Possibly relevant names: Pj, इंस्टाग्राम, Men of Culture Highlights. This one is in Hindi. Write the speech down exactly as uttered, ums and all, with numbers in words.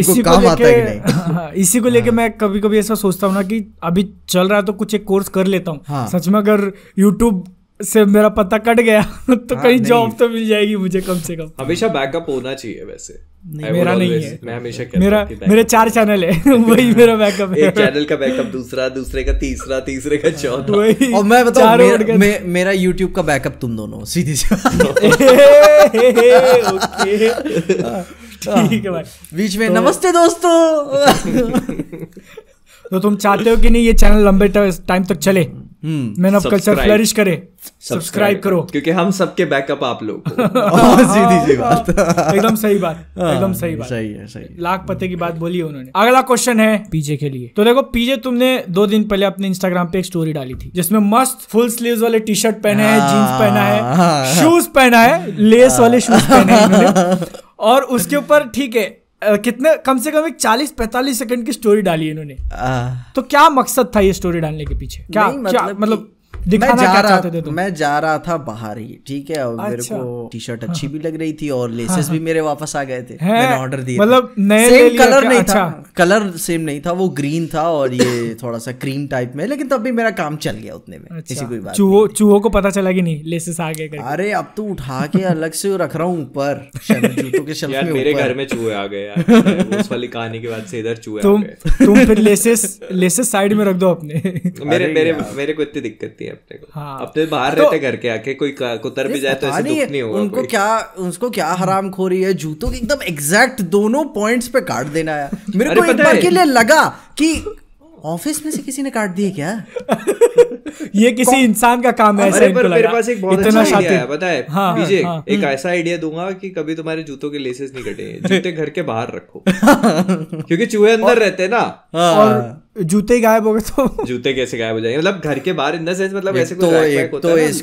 इसी काम आता है कि नहीं। हाँ, इसी को लेके हाँ। मैं कभी कभी ऐसा सोचता हूँ ना कि अभी चल रहा है तो कुछ एक कोर्स कर लेता हूँ। हाँ। सच में अगर यूट्यूब से मेरा पता कट गया तो हाँ, कहीं जॉब तो मिल जाएगी मुझे कम से कम। हमेशा बैकअप होना चाहिए वैसे। नहीं, मेरा always, नहीं है। मैं हमेशा मेरा मेरे चार चैनल है वही मेरा बैकअप है। एक चैनल का बैकअप, दूसरा दूसरे का, तीसरा तीसरे का, चौथा। और मैं बताऊं मेरा, मे, मेरा YouTube का बैकअप तुम दोनों सीधी से। ठीक है भाई, बीच में नमस्ते दोस्तों। तो तुम चाहते हो कि नहीं ये चैनल लंबे टाइम तक चले, मैन ऑफ कल्चर फ्लरिश करे, सब्सक्राइब करो, क्योंकि हम सबके बैकअप आप लोग। सीधी सी बात, एकदम सही बात, एकदम सही बात, सही है, सही। लाख पते की बात बोली उन्होंने। अगला क्वेश्चन है पीजे के लिए। तो देखो पीजे, तुमने दो दिन पहले अपने इंस्टाग्राम पे एक स्टोरी डाली थी जिसमें मस्त फुल स्लीव्स वाले टी शर्ट पहने हैं, जीन्स पहना है, शूज पहना है, लेस वाले शूज पहने, और उसके ऊपर ठीक है Uh, कितने कम से कम एक चालीस पैंतालीस सेकंड की स्टोरी डाली इन्होंने। uh, तो क्या मकसद था ये स्टोरी डालने के पीछे? क्या मतलब, मतलब दिखाना मैं जा रहा थे? मैं जा रहा था बाहर ही, ठीक है, और अच्छा। मेरे को टी शर्ट अच्छी हाँ। भी लग रही थी और लेसेस हाँ। भी मेरे वापस आ गए थे, मैंने ऑर्डर दिया, मतलब सेम कलर नहीं था, कलर सेम नहीं था, वो ग्रीन था और ये थोड़ा सा क्रीम टाइप में, लेकिन तब भी मेरा काम चल गया उतने में, किसी कोई बात। चूहों को पता चला कि नहीं लेसेस आ गए? अरे अब तो उठा के अलग से रख रहा हूँ ऊपर जूतों के शेल्फ में। मेरे घर में चूहे आ गए उस वाली कहानी के बाद से, इधर चूहे। तुम फिर लेसेस लेसेस साइड में रख दो अपने। मेरे मेरे मेरे को इतनी दिक्कत थी अपने को। हाँ। अपने बाहर तो, रहते घर के आके कोई कुतर भी जाए तो ऐसे दुख नहीं होगा। उनको क्या उसको क्या हराम खोरी है, जूतों की एकदम एग्जैक्ट दोनों पॉइंट्स पे काट देना है। मेरे को एक बार के लिए लगा कि ऑफिस में से किसी ने काट दिए क्या। ये किसी इंसान का काम है। ऐसे पर मेरे पास एक बहुत अच्छा आइडिया है, पता है पीजे? एक ऐसा आइडिया दूंगा कि कभी तुम्हारे जूतों के लेसेस नहीं कटेंगे। जूते घर के बाहर रखो क्योंकि चूहे अंदर रहते हैं ना, और जूते गायब हो गए तो जूते कैसे गायब हो जाएंगे? मतलब घर के बाहर, इन द सेंस मतलब ऐसे कुछ। तो